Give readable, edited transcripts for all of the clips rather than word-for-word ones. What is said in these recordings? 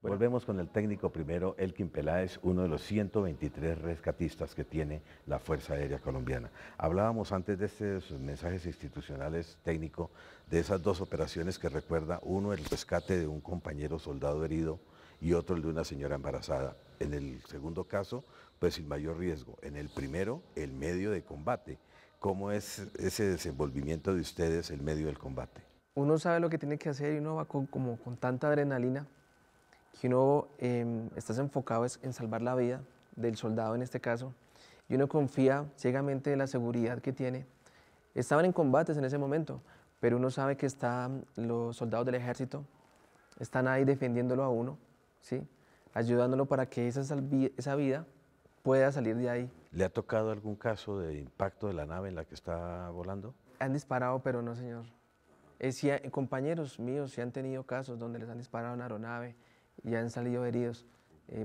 Volvemos con el técnico primero, Elkin Peláez, uno de los 123 rescatistas que tiene la Fuerza Aérea Colombiana. Hablábamos antes de estos mensajes institucionales técnicos, de esas dos operaciones que recuerda, uno el rescate de un compañero soldado herido y otro el de una señora embarazada. En el segundo caso, pues el mayor riesgo. En el primero, el medio de combate. ¿Cómo es ese desenvolvimiento de ustedes, el medio del combate? Uno sabe lo que tiene que hacer y uno va como con tanta adrenalina, que uno estás enfocado en salvar la vida del soldado en este caso, y uno confía ciegamente en la seguridad que tiene. Estaban en combates en ese momento, pero uno sabe que los soldados del ejército están ahí defendiéndolo a uno, ¿sí? Ayudándolo para que esa vida pueda salir de ahí. ¿Le ha tocado algún caso de impacto de la nave en la que está volando? Han disparado, pero no, señor. Sí, compañeros míos sí han tenido casos donde les han disparado una aeronave, ya han salido heridos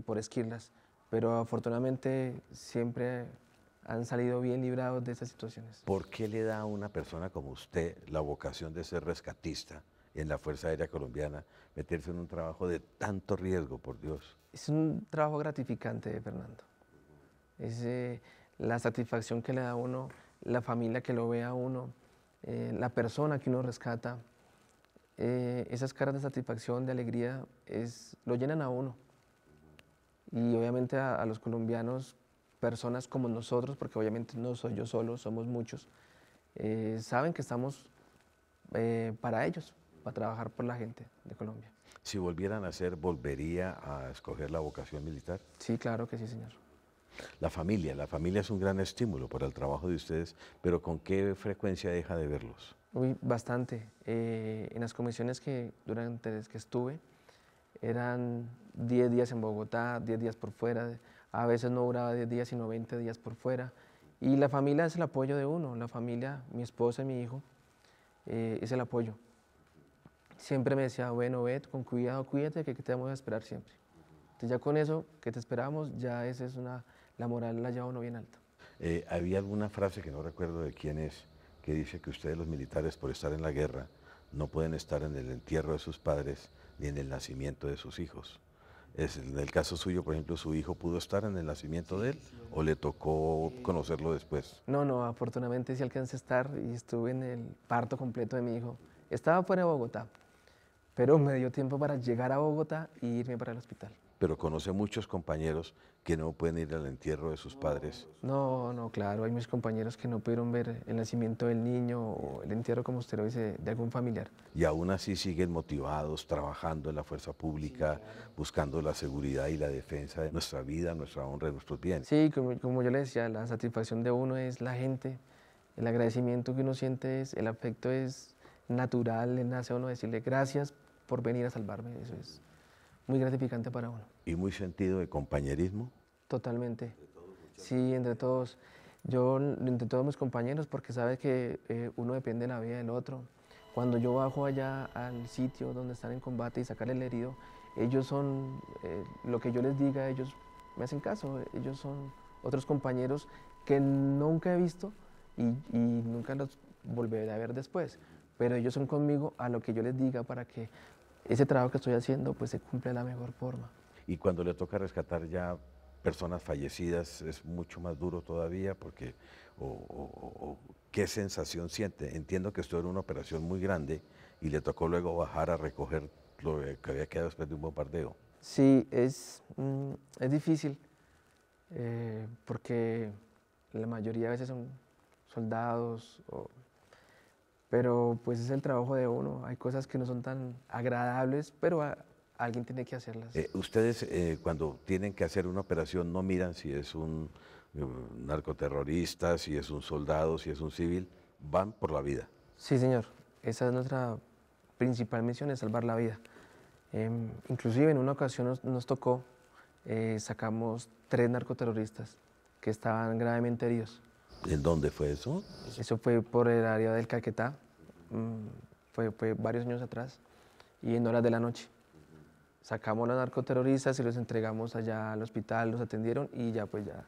por esquirlas, pero afortunadamente siempre han salido bien librados de esas situaciones. ¿Por qué le da a una persona como usted la vocación de ser rescatista en la Fuerza Aérea Colombiana, meterse en un trabajo de tanto riesgo, por Dios? Es un trabajo gratificante, Fernando. Es la satisfacción que le da a uno, la familia que lo ve a uno, la persona que uno rescata. Esas caras de satisfacción, de alegría, lo llenan a uno. Y obviamente a los colombianos, personas como nosotros, porque obviamente no soy yo solo, somos muchos, saben que estamos para ellos, para trabajar por la gente de Colombia. Si volvieran a hacer, ¿volvería a escoger la vocación militar? Sí, claro que sí, señor. La familia es un gran estímulo para el trabajo de ustedes, pero ¿con qué frecuencia deja de verlos? Uy, bastante. En las comisiones durante las que estuve, eran 10 días en Bogotá, 10 días por fuera, a veces no duraba 10 días sino 20 días por fuera. Y la familia es el apoyo de uno, la familia, mi esposa y mi hijo, es el apoyo. Siempre me decía, bueno, ve con cuidado, cuídate, que te vamos a esperar siempre. Entonces ya con eso que te esperamos, ya esa es la moral la lleva uno bien alta. Había alguna frase que no recuerdo de quién es, que dice que ustedes los militares, por estar en la guerra, no pueden estar en el entierro de sus padres ni en el nacimiento de sus hijos. En el caso suyo, por ejemplo, ¿su hijo pudo estar en el nacimiento de él o le tocó conocerlo después? No, no, afortunadamente sí alcancé a estar y estuve en el parto completo de mi hijo. Estaba fuera de Bogotá, pero me dio tiempo para llegar a Bogotá e irme para el hospital. Pero conoce muchos compañeros que no pueden ir al entierro de sus padres. No, no, claro, hay mis compañeros que no pudieron ver el nacimiento del niño o el entierro, como usted lo dice, de algún familiar. Y aún así siguen motivados, trabajando en la fuerza pública, sí, claro, buscando la seguridad y la defensa de nuestra vida, nuestra honra, de nuestros bienes. Sí, como yo le decía, la satisfacción de uno es la gente, el agradecimiento que uno siente, el afecto es natural, le nace a uno decirle gracias por venir a salvarme, eso es muy gratificante para uno. ¿Y muy sentido de compañerismo? Totalmente. Sí, entre todos. Yo, entre todos mis compañeros, porque sabes que uno depende de la vida del otro. Cuando yo bajo allá al sitio donde están en combate y sacar el herido, ellos son, lo que yo les diga, ellos me hacen caso. Ellos son otros compañeros que nunca he visto y nunca los volveré a ver después. Pero ellos son conmigo a lo que yo les diga para que ese trabajo que estoy haciendo pues se cumple de la mejor forma. Y cuando le toca rescatar ya personas fallecidas, ¿es mucho más duro todavía? Porque, ¿qué sensación siente? Entiendo que esto era una operación muy grande y le tocó luego bajar a recoger lo que había quedado después de un bombardeo. Sí, es difícil, porque la mayoría de veces son soldados pero pues es el trabajo de uno, hay cosas que no son tan agradables, pero alguien tiene que hacerlas. Ustedes cuando tienen que hacer una operación no miran si es un narcoterrorista, si es un soldado, si es un civil, van por la vida. Sí, señor, esa es nuestra principal misión, es salvar la vida. Inclusive en una ocasión nos tocó, sacamos 3 narcoterroristas que estaban gravemente heridos. ¿En dónde fue eso? Eso fue por el área del Caquetá, fue varios años atrás, y en horas de la noche. Sacamos a los narcoterroristas y los entregamos allá al hospital, los atendieron y ya pues ya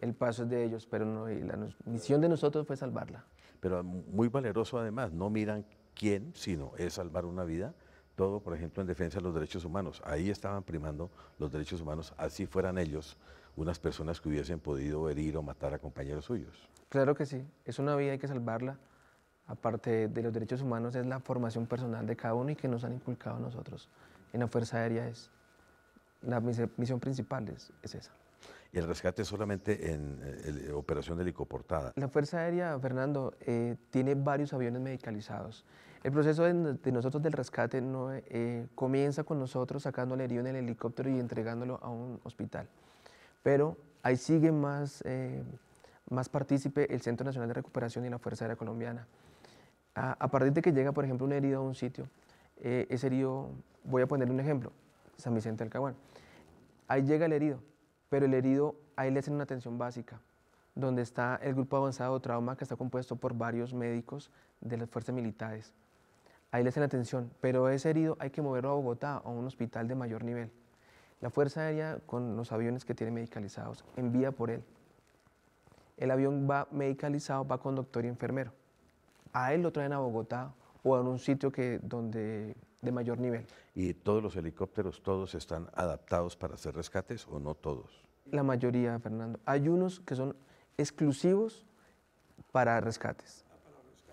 el paso es de ellos, pero no, y la misión de nosotros fue salvarla. Pero muy valeroso además, no miran quién, sino es salvar una vida, todo, por ejemplo, en defensa de los derechos humanos. Ahí estaban primando los derechos humanos, así fueran ellos unas personas que hubiesen podido herir o matar a compañeros suyos. Claro que sí, es una vida, hay que salvarla. Aparte de los derechos humanos, es la formación personal de cada uno y que nos han inculcado a nosotros. En la Fuerza Aérea es la misión principal, es esa. ¿Y el rescate solamente en operación helicoportada? La Fuerza Aérea, Fernando, tiene varios aviones medicalizados. El proceso de nosotros del rescate no, comienza con nosotros sacando al herido en el helicóptero y entregándolo a un hospital. Pero ahí sigue más partícipe el Centro Nacional de Recuperación y la Fuerza Aérea Colombiana. A partir de que llega, por ejemplo, un herido a un sitio, ese herido, voy a ponerle un ejemplo, San Vicente del Caguán. Ahí llega el herido, pero el herido, ahí le hacen una atención básica, donde está el grupo avanzado de trauma que está compuesto por varios médicos de las fuerzas militares. Ahí le hacen atención, pero ese herido hay que moverlo a Bogotá, a un hospital de mayor nivel. La Fuerza Aérea, con los aviones que tiene medicalizados, envía por él. El avión va medicalizado, va con doctor y enfermero. A él lo traen a Bogotá o a un sitio de mayor nivel. ¿Y todos los helicópteros, todos están adaptados para hacer rescates o no todos? La mayoría, Fernando. Hay unos que son exclusivos para rescates.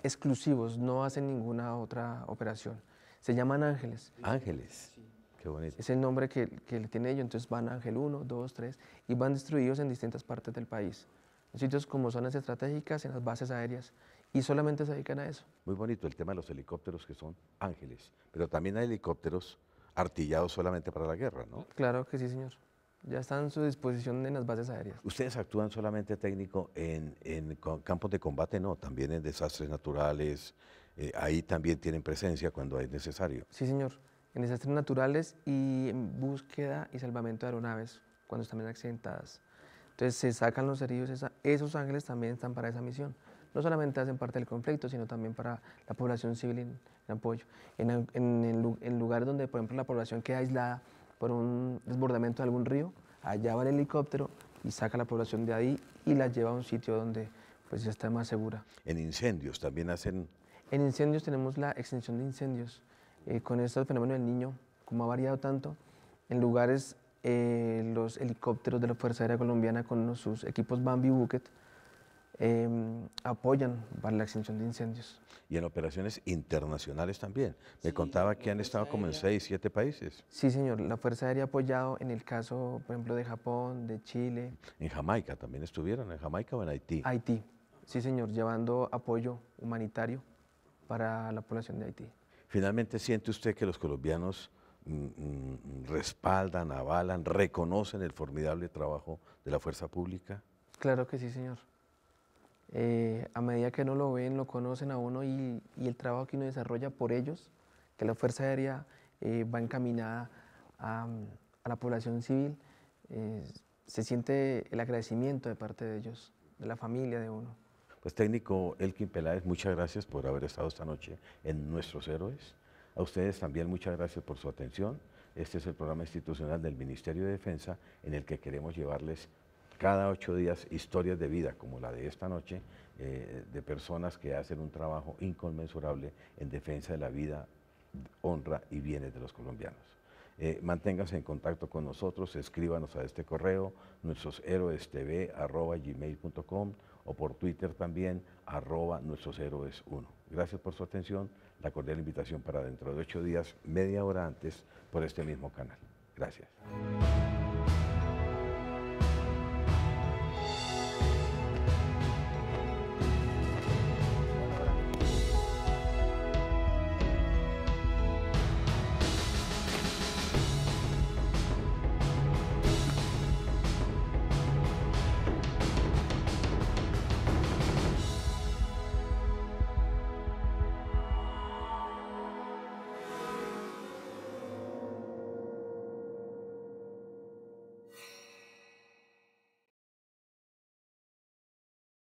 Exclusivos, no hacen ninguna otra operación. Se llaman Ángeles. Ángeles, sí. Qué bonito. Es el nombre que le tiene ellos, entonces van Ángel 1, 2, 3 y van distribuidos en distintas partes del país. En sitios como zonas estratégicas, en las bases aéreas, y solamente se dedican a eso. Muy bonito el tema de los helicópteros que son Ángeles, pero también hay helicópteros artillados solamente para la guerra, ¿no? Claro que sí, señor. Ya están a su disposición en las bases aéreas. ¿Ustedes actúan solamente técnico en campos de combate? No, también en desastres naturales, ahí también tienen presencia cuando es necesario. Sí, señor, en desastres naturales y en búsqueda y salvamento de aeronaves cuando están accidentadas. Entonces se sacan los heridos, esos Ángeles también están para esa misión. No solamente hacen parte del conflicto, sino también para la población civil en apoyo. En lugares donde, por ejemplo, la población queda aislada por un desbordamiento de algún río, allá va el helicóptero y saca a la población de ahí y la lleva a un sitio donde pues, ya está más segura. ¿En incendios también hacen...? En incendios tenemos la extinción de incendios. Con este fenómeno del niño, como ha variado tanto, en lugares... los helicópteros de la Fuerza Aérea Colombiana con sus equipos Bambi Bucket apoyan para la extinción de incendios. Y en operaciones internacionales también. Me contaba que han estado como en 6, 7 países. Sí, señor. La Fuerza Aérea ha apoyado en el caso, por ejemplo, de Japón, de Chile. ¿En Jamaica también estuvieron? ¿En Jamaica o en Haití? Haití. Sí, señor. Llevando apoyo humanitario para la población de Haití. Finalmente, ¿siente usted que los colombianos respaldan, avalan, reconocen el formidable trabajo de la fuerza pública? Claro que sí, señor. A medida que no lo ven, lo conocen a uno y el trabajo que uno desarrolla por ellos, que la Fuerza Aérea va encaminada a la población civil, se siente el agradecimiento de parte de ellos, de la familia de uno. Pues técnico Elkin Peláez, muchas gracias por haber estado esta noche en Nuestros Héroes. A ustedes también muchas gracias por su atención. Este es el programa institucional del Ministerio de Defensa en el que queremos llevarles cada 8 días historias de vida como la de esta noche, de personas que hacen un trabajo inconmensurable en defensa de la vida, honra y bienes de los colombianos. Manténganse en contacto con nosotros, escríbanos a este correo, nuestrosheroestv@gmail.com o por Twitter también, @nuestrosheroes1. Gracias por su atención, la cordial invitación para dentro de 8 días, media hora antes, por este mismo canal. Gracias.